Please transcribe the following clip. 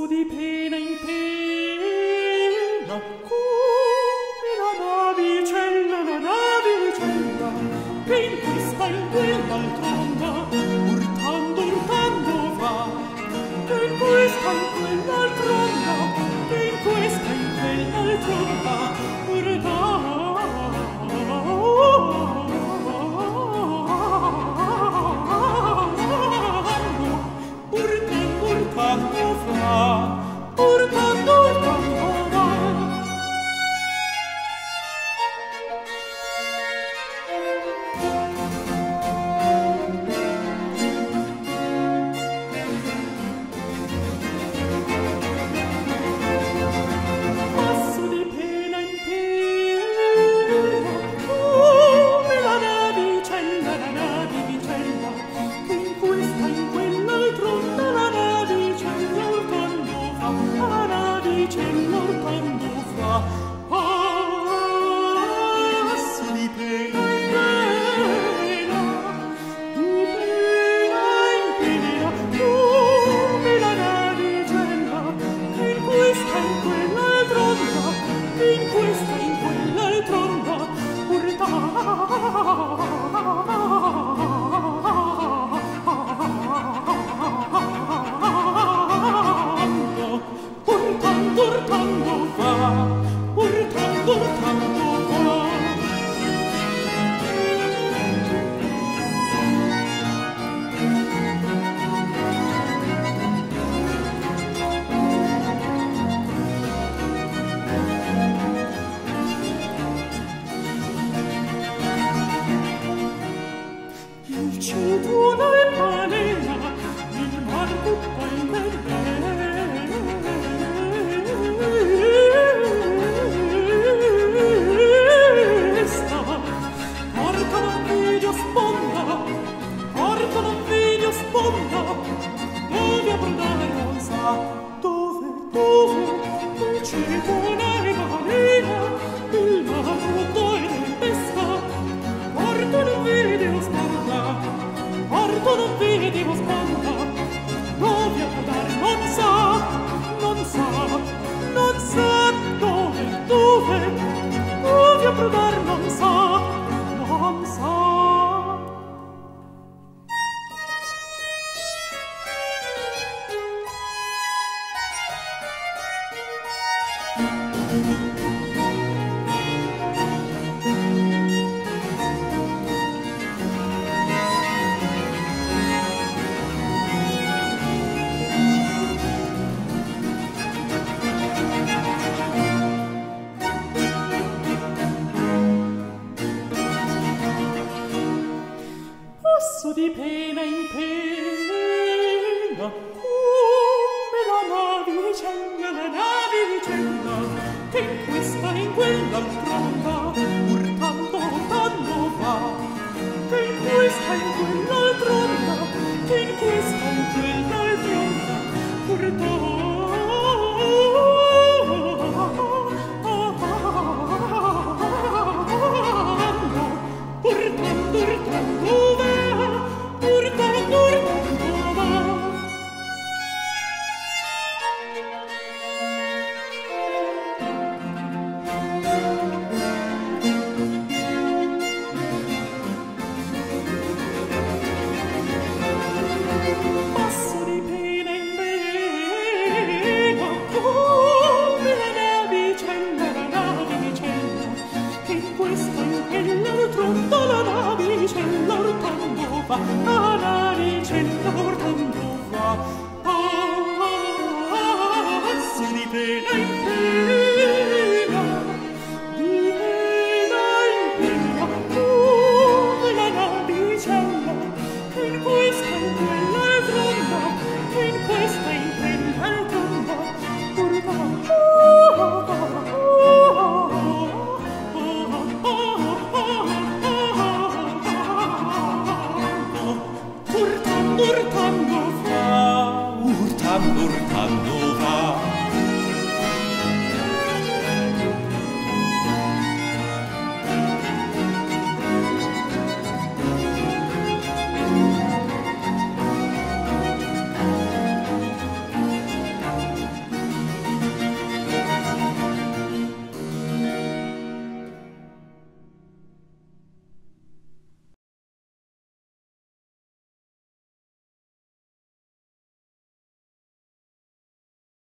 passo di pena in pena, come la navicella, che in questa e in quell'altronda, urtando va, che in questa e in quell'altronda, che in questa e in quell'altronda, urtando.